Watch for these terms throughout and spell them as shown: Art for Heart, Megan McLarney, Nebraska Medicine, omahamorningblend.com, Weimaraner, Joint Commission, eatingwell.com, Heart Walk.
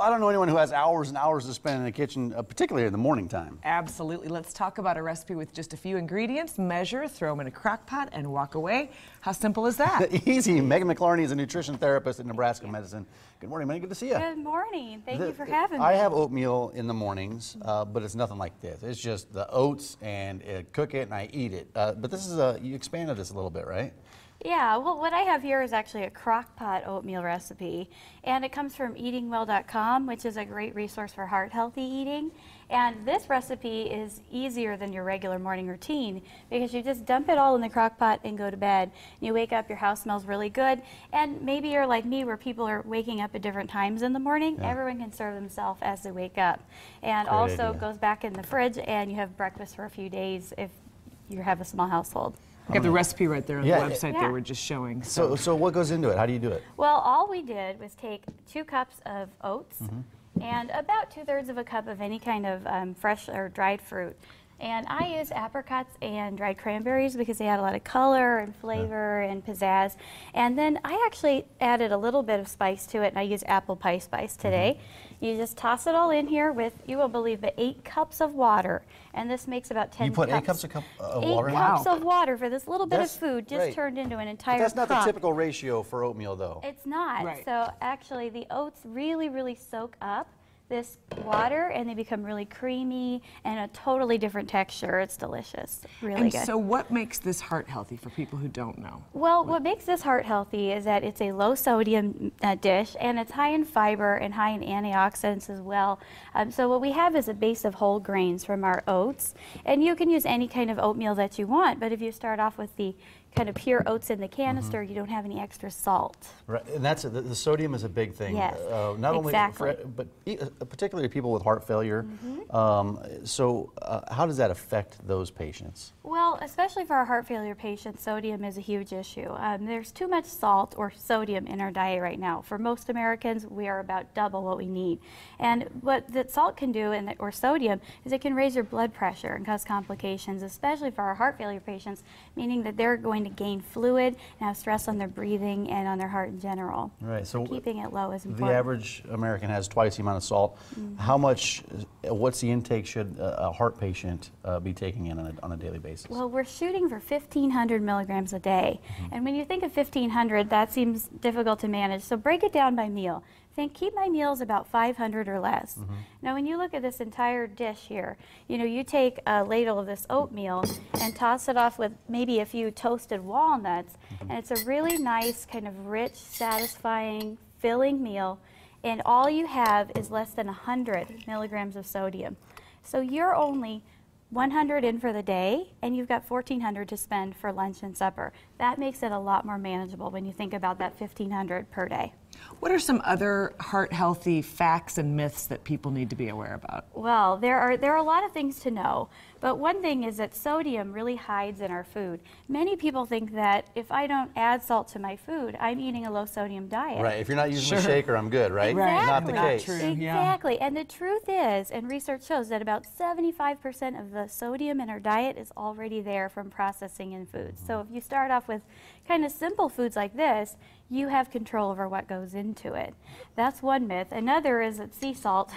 Well, I don't know anyone who has hours and hours to spend in the kitchen, particularly in the morning time. Absolutely. Let's talk about a recipe with just a few ingredients, measure, throw them in a crock pot, and walk away. How simple is that? Easy. Megan McLarney is a nutrition therapist at Nebraska Medicine. Good morning, Megan. Good to see you. Good morning. Thank you for having me. I have oatmeal in the mornings, but it's nothing like this. It's just the oats, and cook it, and I eat it. But this is you expanded this a little bit, right? Yeah, well, what I have here is actually a crock pot oatmeal recipe, and it comes from eatingwell.com, which is a great resource for heart-healthy eating. And this recipe is easier than your regular morning routine because you just dump it all in the crock pot and go to bed. You wake up, your house smells really good, and maybe you're like me where people are waking up at different times in the morning. Yeah. Everyone can serve themselves as they wake up. And great also idea. Goes back in the fridge, and you have breakfast for a few days if you have a small household. I got the recipe right there on the website they were just showing. So what goes into it? How do you do it? Well, all we did was take 2 cups of oats and about 2/3 of a cup of any kind of fresh or dried fruit. And I use apricots and dried cranberries because they add a lot of color and flavor and pizzazz. And then I actually added a little bit of spice to it, and I use apple pie spice today. You just toss it all in here with, you won't believe, but 8 cups of water. And this makes about 10 cups. You put 8 cups of water in? 8 cups of water for this little bit of food just turned into an entire cup. That's not the typical ratio for oatmeal, though. It's not. Right. So actually, the oats really, really soak up this water, and they become really creamy and a totally different texture. It's delicious, really good. And so what makes this heart healthy for people who don't know? Well, what makes this heart healthy is that it's a low sodium dish, and it's high in fiber and high in antioxidants as well. So what we have is a base of whole grains from our oats, and you can use any kind of oatmeal that you want, but if you start off with the kind of pure oats in the canister, you don't have any extra salt. Right, and that's the sodium is a big thing. Yes, not only but particularly people with heart failure. How does that affect those patients? Well, especially for our heart failure patients, sodium is a huge issue. There's too much salt or sodium in our diet right now. For most Americans, we are about double what we need. And what that salt can do, or sodium, is it can raise your blood pressure and cause complications, especially for our heart failure patients, meaning that they're going to gain fluid and have stress on their breathing and on their heart in general. Right, so keeping it low is important. The average American has twice the amount of salt. How much, what's the intake should a heart patient be taking in on a daily basis? Well, we're shooting for 1,500 milligrams a day. And when you think of 1,500, that seems difficult to manage. So break it down by meal. Keep my meals about 500 or less. Now, when you look at this entire dish here, you know, you take a ladle of this oatmeal and toss it off with maybe a few toasted walnuts, and it's a really nice, kind of rich, satisfying, filling meal, and all you have is less than 100 milligrams of sodium. So you're only 100 in for the day, and you've got 1,400 to spend for lunch and supper. That makes it a lot more manageable when you think about that 1,500 per day. What are some other heart-healthy facts and myths that people need to be aware about? Well, there are a lot of things to know, but one thing is that sodium really hides in our food. Many people think that if I don't add salt to my food, I'm eating a low-sodium diet. Right, if you're not using a shaker, I'm good, right? Exactly. Not the case. Not true. Exactly, and the truth is, and research shows, that about 75% of the sodium in our diet is already there from processing in foods. So if you start off with kind of simple foods like this, you have control over what goes into it. That's one myth. Another is that sea salt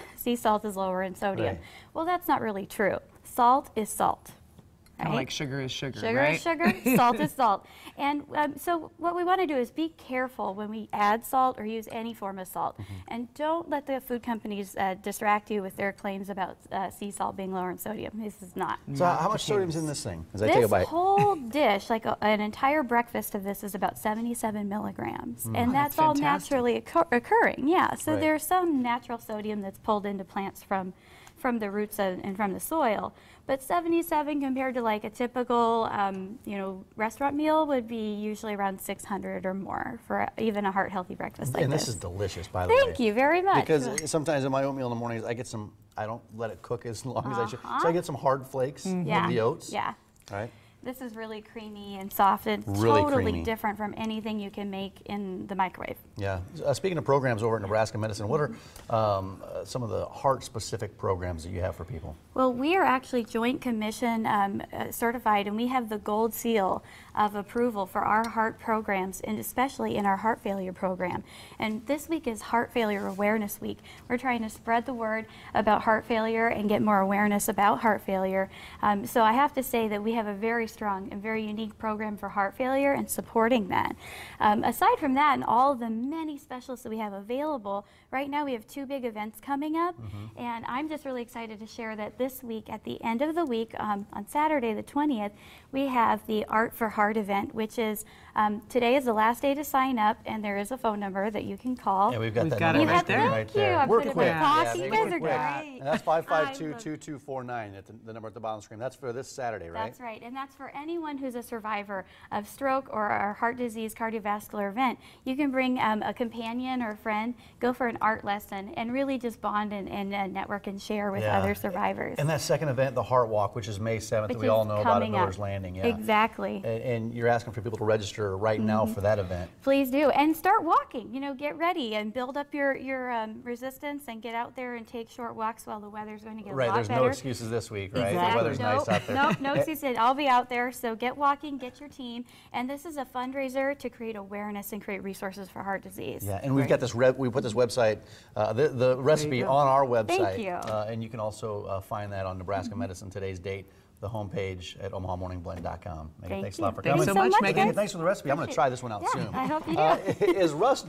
is lower in sodium. Right. Well, that's not really true. Salt is salt. Right? Kind of like sugar is sugar, right? Sugar is sugar, salt is salt. And so what we want to do is be careful when we add salt or use any form of salt. And don't let the food companies distract you with their claims about sea salt being lower in sodium. This is not. So how much sodium's in this thing? This whole dish, like an entire breakfast of this, is about 77 milligrams. And that's all naturally occurring. Yeah, so there's some natural sodium that's pulled into plants from the roots and from the soil, but 77 compared to like a typical, you know, restaurant meal would be usually around 600 or more for even a heart-healthy breakfast like this. And this is delicious, by the way. Thank you very much. Because sometimes in my oatmeal in the mornings, I get some, I don't let it cook as long as I should, so I get some hard flakes with the oats. Yeah. All right. This is really creamy and soft. It's really totally creamy. Different from anything you can make in the microwave. Yeah. Speaking of programs over at Nebraska Medicine, what are some of the heart-specific programs that you have for people? Well, we are actually Joint Commission certified, and we have the gold seal of approval for our heart programs, and especially in our heart failure program. And this week is Heart Failure Awareness Week. We're trying to spread the word about heart failure and get more awareness about heart failure. So I have to say that we have a very strong and very unique program for heart failure and supporting that. Aside from that and all the many specialists that we have available, right now we have two big events coming up, and I'm just really excited to share that this week, at the end of the week, on Saturday the 20th, we have the Art for Heart event, which is, today is the last day to sign up, and there is a phone number that you can call. Yeah, we've got that right there. We're quick. Yeah, you guys are great. And that's 552-2249 at the number at the bottom of the screen. That's for this Saturday, right? That's right, and that's for anyone who's a survivor of stroke or a heart disease cardiovascular event. You can bring a companion or a friend, go for an art lesson, and really just bond and network and share with other survivors. And that second event, the Heart Walk, which is May 7th, that we all know about at Miller's Landing. Yeah. Exactly. And you're asking for people to register right now for that event. Please do, and start walking. You know, get ready and build up your resistance and get out there and take short walks while the weather's going to get a lot better. Right, there's no excuses this week, right? Exactly. The weather's nice out there. Nope, no excuses. I'll be out there. So get walking, get your team, and this is a fundraiser to create awareness and create resources for heart disease. Yeah, and we've got this. We put this website, the recipe on our website. Thank you. And you can also find that on Nebraska Medicine Today's date, the homepage at omahamorningblend.com. Megan, thanks a lot for coming. Thanks so much, Megan. Thanks for the recipe. I'm going to try this one out soon. I hope you do. Is Russ